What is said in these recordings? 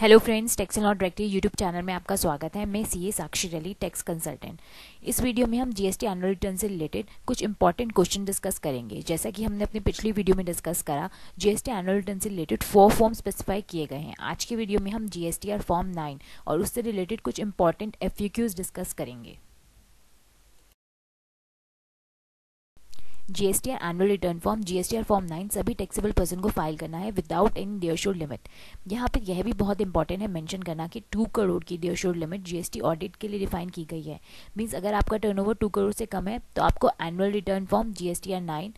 Hello friends, tax and law directory YouTube channel में आपका स्वागत है। मैं सीए साक्षी रली, टैक्स कंसल्टेंट। इस वीडियो में हम जीएसटी एनुअल रिटर्न से रिलेटेड कुछ इंपॉर्टेंट क्वेश्चन डिस्कस करेंगे। जैसा कि हमने अपनी पिछली वीडियो में डिस्कस करा, जीएसटी एनुअल रिटर्न से रिलेटेड 4 फॉर्म स्पेसिफाई किए गए हैं। आज के वीडियो में हम जीएसटीआर फॉर्म 9 और उससे रिलेटेड कुछ इंपॉर्टेंट एफएक्यूज डिस्कस करेंगे। GSTR annual return form GSTR form 9 सभी टैक्सेबल पर्सन को फाइल करना है विदाउट एनी डेयरशोर लिमिट। यहाँ पर यह भी बहुत इंपॉर्टेंट है मेंशन करना कि 2 करोड़ की डेयरशोर लिमिट जीएसटी ऑडिट के लिए डिफाइन की गई है। मीन्स अगर आपका टर्नओवर 2 करोड़ से कम है तो आपको एनुअल रिटर्न फॉर्म जीएसटीआर 9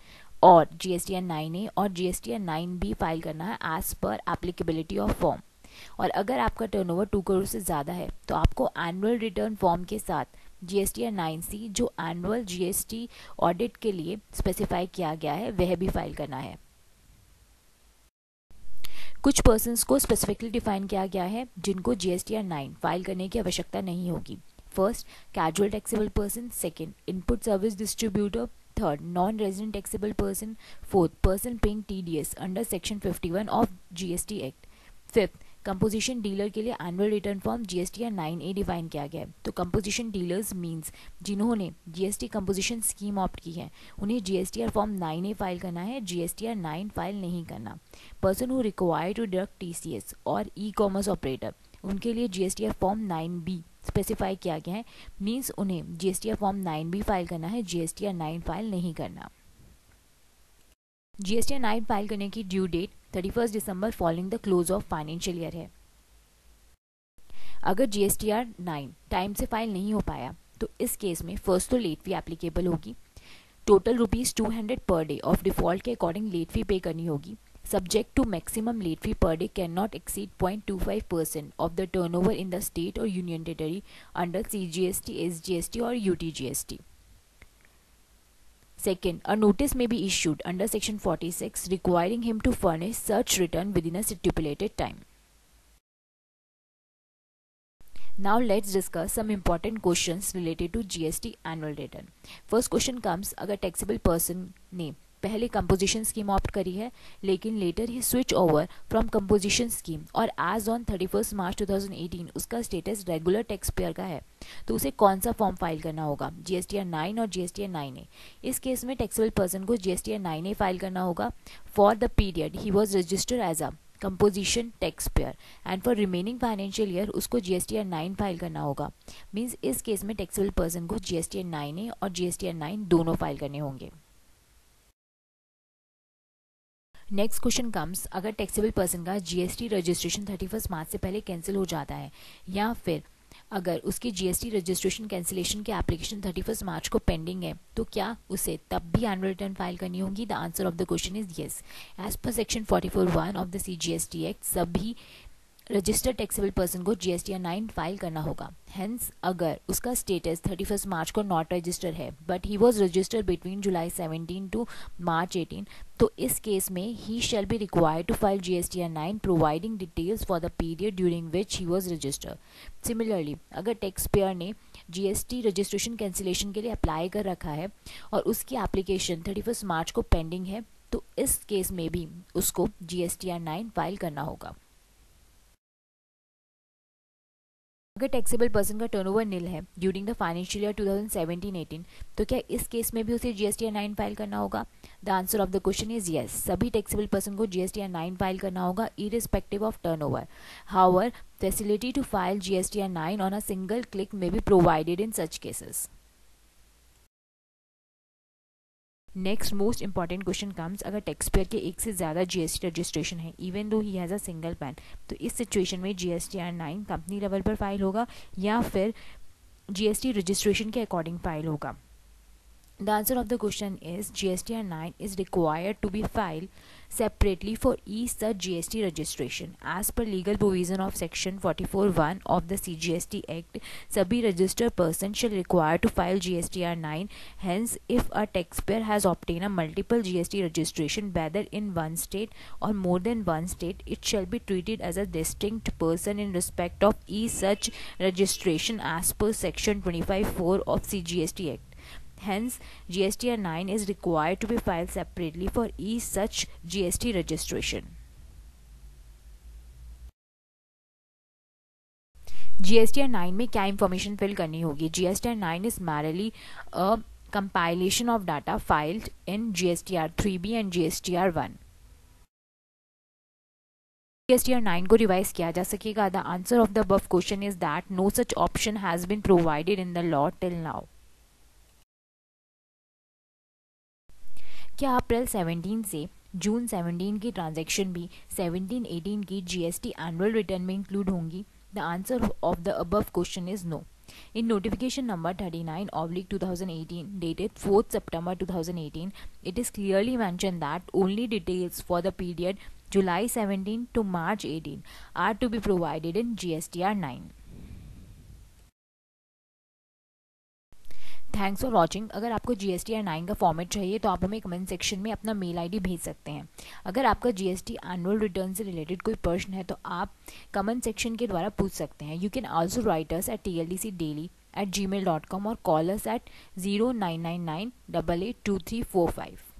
और जीएसटीआर 9A और जीएसटीआर 9B फाइल करना है as per applicability of form. और अगर आपका टर्नओवर 2 करोड़ से ज़्यादा है तो आपको एनुअल रिटर्न फॉर्म के साथ जीएसटीआर 9C जो एनुअल जीएसटी ऑडिट के लिए स्पेसिफाई किया गया है वह भी फाइल करना है। कुछ पर्सन्स को स्पेसिफिकली डिफाइन किया गया है जिनको जीएसटीआर 9 फाइल करने की आवश्यकता नहीं होगी। First, casual taxable person. Second, input service distributor. Third, non resident taxable person. Fourth, person paying TDS under section 51 of GST act. Fifth, composition dealer के लिए annual return form GSTR 9A define किया गया है। तो composition dealers means जिन्होंने GST composition scheme opt की है उन्हें जीएसटीआर फॉर्म 9A फाइल करना है, जीएसटीआर 9 फाइल नहीं करना। Person who required to deduct TCS और ई कॉमर्स ऑपरेटर, उनके लिए जीएसटीआर फॉर्म 9B स्पेसिफाई किया गया है। मीन्स उन्हें जीएसटीआर फॉर्म 9B फाइल करना है, जीएसटीआर 9 फाइल नहीं करना। जीएसटीआर 9 फाइल करने की ड्यू डेट 31 दिसंबर following the close of financial year है। अगर जीएसटीआर 9 टाइम से फाइल नहीं हो पाया तो इस केस में फर्स्ट तो लेट फी एप्लीकेबल होगी। Total ₹200 per day of default के अकॉर्डिंग लेट फी पे करनी होगी। Subject to maximum late fee per day can not exceed 0.25% of the turnover in the state और union territory under CGST, SGST और UTGST. Second, a notice may be issued under Section 46 requiring him to furnish such return within a stipulated time. Now let's discuss some important questions related to GST annual return. First question comes, अगर taxable person ने पहले composition scheme opt करी है लेकिन later ही switch over from composition scheme और as on 31st March 2018 उसका status regular taxpayer का है तो उसे कौन सा फॉर्म फाइल करना होगा, जीएसटीआर 9 और जीएसटीआर 9A। इस केस में टैक्सेबल पर्सन को जीएसटीआर 9A फाइल करना होगा for the period he was registered as a composition taxpayer and for remaining financial year उसको जीएसटीआर 9 फाइल करना होगा। मींस इस केस में टैक्सेबल पर्सन को जीएसटीआर 9A और जीएसटीआर 9 दोनों फाइल करने होंगे। नेक्स्ट क्वेश्चन कम्स, अगर टैक्सेबल पर्सन का जीएसटी रजिस्ट्रेशन 31 मार्च से पहले कैंसिल हो जाता है या फिर अगर उसकी जीएसटी रजिस्ट्रेशन कैंसिलेशन की एप्लीकेशन 31 मार्च को पेंडिंग है तो क्या उसे तब भी एनुअल रिटर्न फाइल करनी होगी? The answer of the question is yes. As per section 44(1) of the CGST act सभी रजिस्टर्ड टैक्सेबल पर्सन को जीएसटीआर 9 फाइल करना होगा। हेंस अगर उसका स्टेटस 31 मार्च को नॉट रजिस्टर्ड है but he was registered between July 17 to March 18 तो इस केस में he shall be required to file GSTR 9 providing details for the period during which he was registered. Similarly अगर taxpayer ने GST registration cancellation के लिए apply कर रखा है और उसकी एप्लीकेशन 31 मार्च को पेंडिंग है तो इस केस में भी उसको जीएसटीआर 9 फाइल करना होगा। अगर टैक्सेबल पर्सन का टर्नओवर निल है ड्यूरिंग द फाइनेंशियल ईयर 2017-18 तो क्या इस केस में भी उसे जीएसटीआर 9 फाइल करना होगा? The answer of the question is yes. सभी टैक्सेबल पर्सन को जीएसटीआर 9 फाइल करना होगा irrespective of turnover. However facility to file GSTR 9 on a single click में be provided in such cases. Next most important question comes, अगर taxpayer के एक से ज़्यादा जीएसटी रजिस्ट्रेशन है even though he has a single PAN तो इस situation में जीएसटीआर 9 कंपनी लेवल पर फाइल होगा या फिर जीएसटी रजिस्ट्रेशन के अकॉर्डिंग फाइल होगा? The answer of the question is GSTR 9 is required to be filed separately for each such GST registration. As per legal provision of section 44(1) of the CGST Act, SEBI registered person shall require to file GSTR 9. Hence, if a taxpayer has obtained a multiple GST registration, whether in one state or more than one state, it shall be treated as a distinct person in respect of each such registration as per section 25(4) of CGST Act. Hence, GSTR 9 is required to be filed separately for each such GST registration. GSTR-9 में क्या information fill करनी होगी. GSTR-9 is merely a compilation of data filed in GSTR-3B and GSTR-1. GSTR-9 को revise किया जा सकेगा. The answer of the above question is that no such option has been provided in the law till now. क्या April 17 से जून 17 की transaction भी 17-18 की GST annual return में इंक्लूड होंगी. The answer of the above question is no. In notification number 39/2018 dated 4th September 2018, it is clearly mentioned that only details for the period July 17 to March 18 are to be provided in GSTR-9. Thanks for watching. अगर आपको GSTR-9 का format चाहिए तो आप हमें comment section में अपना mail ID भेज सकते हैं. अगर आपका GST एनुअल रिटर्न से रिलेटेड कोई प्रश्न है तो आप कमेंट सेक्शन के द्वारा पूछ सकते हैं. You can also write us at tldcdelhi@gmail.com और कॉल अस एट 0999882345.